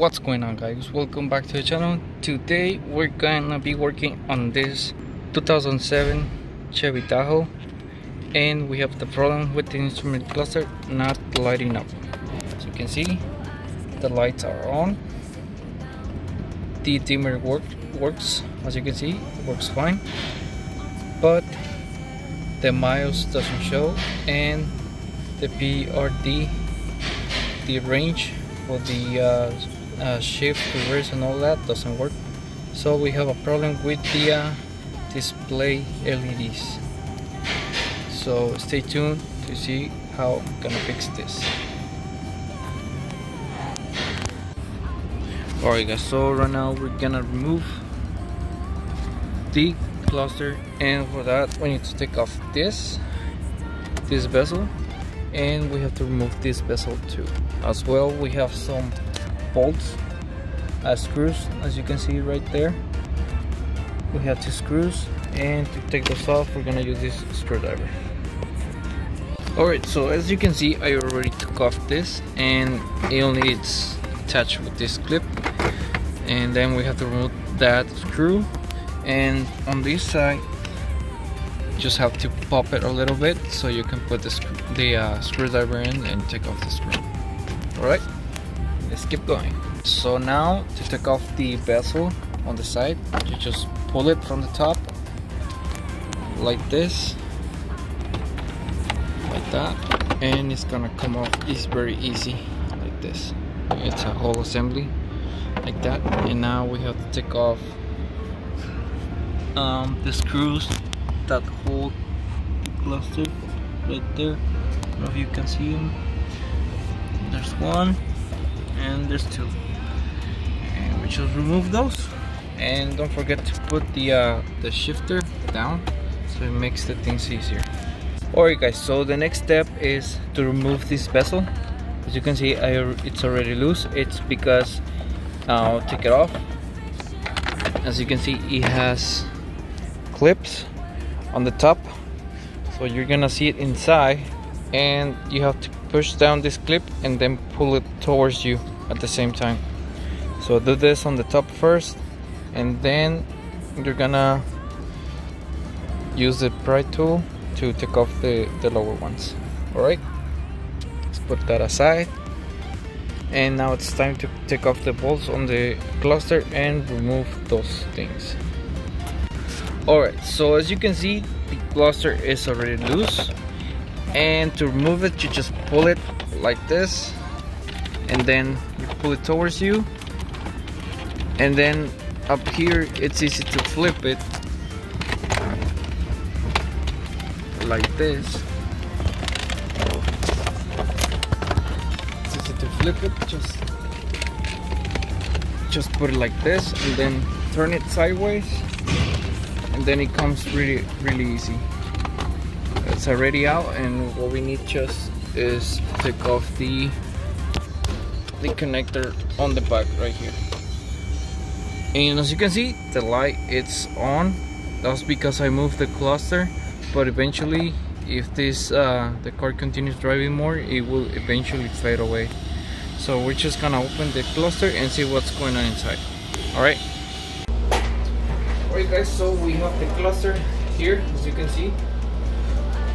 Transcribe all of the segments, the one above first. What's going on, guys? Welcome back to the channel. Today we're gonna be working on this 2007 Chevy Tahoe, and we have the problem with the instrument cluster not lighting up. As you can see, the lights are on, the dimmer works, as you can see, it works fine, but the miles doesn't show, and the PRD, the range for the shift, reverse and all that doesn't work. So we have a problem with the display LEDs. So stay tuned to see how I'm gonna fix this. Alright guys, so right now we're gonna remove the cluster, and for that we need to take off this bezel, and we have to remove this bezel too. As well, we have some bolts as screws, as you can see right there. We have two screws, and to take those off we're gonna use this screwdriver. Alright, so as you can see, I already took off this, and it only it's attached with this clip, and then we have to remove that screw, and on this side just have to pop it a little bit so you can put the screwdriver in and take off the screw. Alright, let's keep going. So now to take off the bezel on the side, you just pull it from the top like this, like that, and it's gonna come off. It's very easy like this. It's a whole assembly like that. And now we have to take off the screws that hold the cluster right there. I don't know if you can see them. There's one and there's two, and we just remove those. And don't forget to put the shifter down so it makes the things easier. Alright guys, so the next step is to remove this bezel. As you can see, it's already loose. It's because I'll take it off. As you can see, it has clips on the top, so you're gonna see it inside, and you have to push down this clip and then pull it towards you at the same time. So do this on the top first, and then you're gonna use the pry tool to take off the lower ones. Alright, let's put that aside, and now it's time to take off the bolts on the cluster and remove those things. Alright, so as you can see, the cluster is already loose, and to remove it you just pull it like this, and then you pull it towards you, and then up here it's easy to flip it like this. It's easy to flip it, just put it like this, and then turn it sideways, and then it comes really easy. It's already out, and what we need just is take off the connector on the back right here. And as you can see, the light it's on. That's because I moved the cluster, but eventually if this the car continues driving more, it will eventually fade away. So we're just gonna open the cluster and see what's going on inside. Alright. Alright guys, so we have the cluster here, as you can see.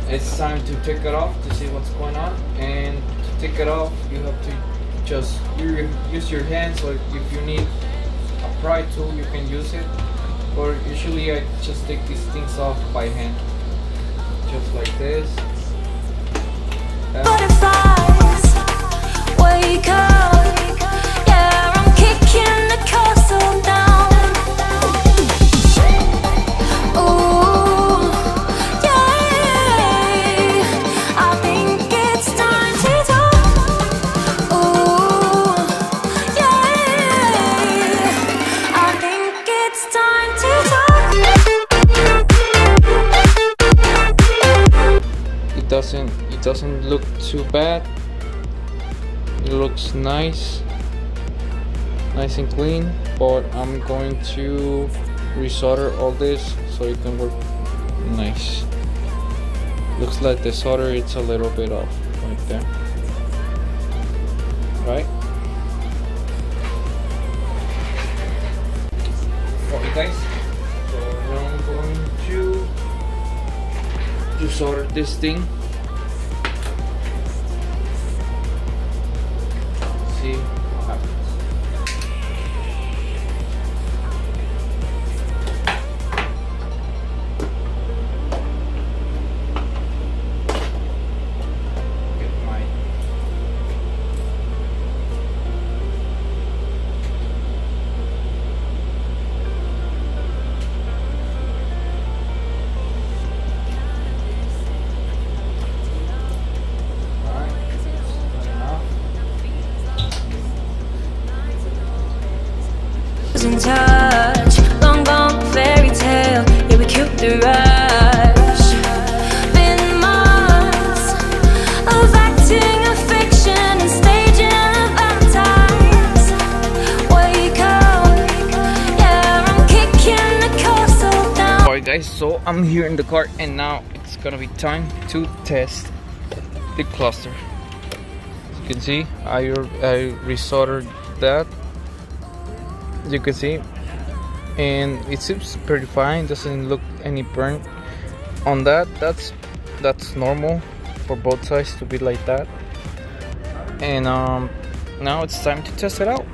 It's time to take it off to see what's going on, and to take it off you have to just use your hands, or if you need a pry tool you can use it, or usually I just take these things off by hand, just like this. Butterflies, wake up, yeah, I'm kicking the castle down. Ooh, yeah, I think it's time to talk. Ooh, yeah, I think it's time to talk. It doesn't look too bad. It looks nice and clean, but I'm going to resolder all this so it can work nice. Looks like the solder it's a little bit off right there, right? guys. So now I'm going to solder this thing. Let's see what happens. In touch, long, long fairy tale. Yeah, we killed the rush. Been months of acting a fiction and staging of our ties. Wake up, yeah, I'm kicking the castle down. Alright, guys, so I'm here in the car, and now it's gonna be time to test the cluster. As you can see, I resoldered that. As you can see, and it seems pretty fine, doesn't look any burnt on that. That's normal for both sides to be like that. And now it's time to test it out.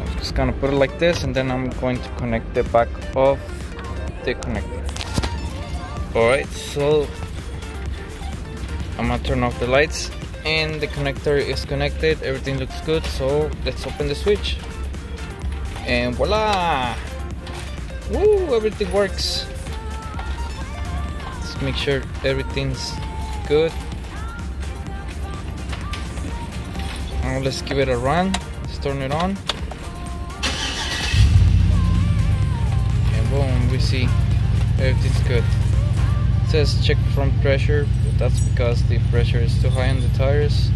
I'm just gonna put it like this, and then I'm going to connect the back of the connector. Alright, so I'm gonna turn off the lights, and the connector is connected, everything looks good, so let's open the switch. And voila! Woo! Everything works. Let's make sure everything's good. Now let's give it a run. Let's turn it on. And boom, we see everything's good. It says check from pressure, but that's because the pressure is too high on the tires.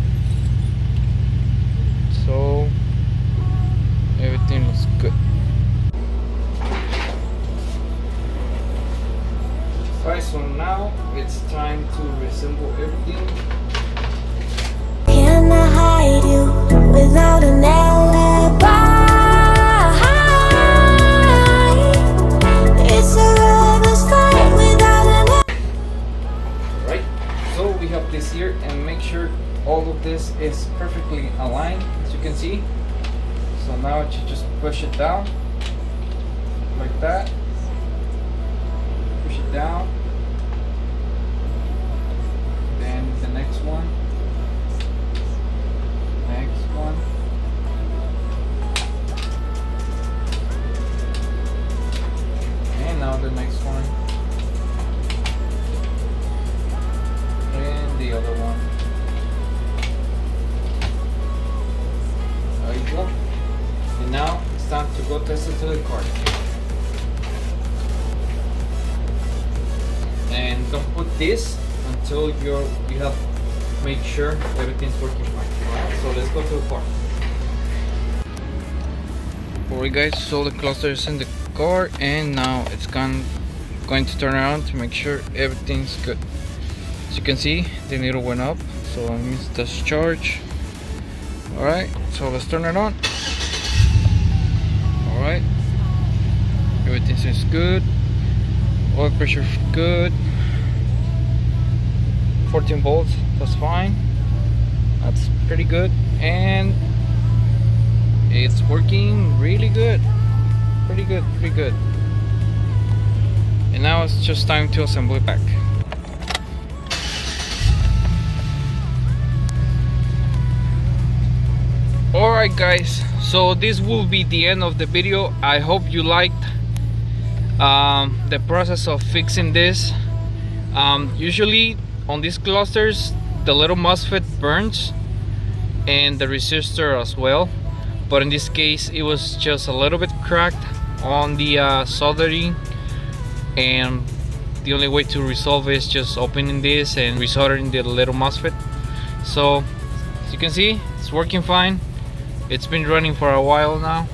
So everything looks good. Alright, so now it's time to reassemble everything. Can I hide you without an alibi? It's a lover's fight without an alibi. Right, so we have this here, and make sure all of this is perfectly aligned, as you can see. So now you just push it down, like that, push it down, then the next one, and now the next one, and the other one, there you go. And now it's time to go test it to the car. And don't put this until you have made sure everything's working fine. Alright, so let's go to the car. Alright guys, so the cluster is in the car, and now it's going to turn around to make sure everything's good. As you can see, the needle went up, so it means that's charge. Alright, so let's turn it on. Alright, everything seems good, oil pressure good, 14 volts, that's fine, that's pretty good, and it's working really good, pretty good. And now it's just time to assemble it back. Alright guys, so this will be the end of the video. I hope you liked the process of fixing this. Usually on these clusters the little MOSFET burns and the resistor as well, but in this case it was just a little bit cracked on the soldering, and the only way to resolve is just opening this and resoldering the little MOSFET. So as you can see, it's working fine. It's been running for a while now,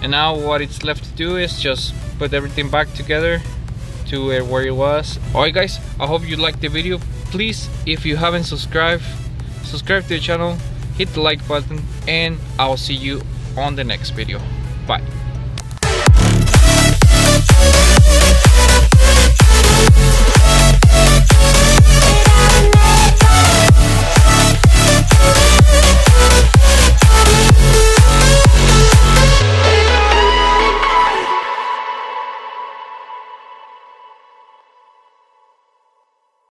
and now what it's left to do is just put everything back together to where it was. Alright guys, I hope you liked the video. Please, if you haven't subscribed, subscribe to the channel, hit the like button, and I'll see you on the next video. Bye.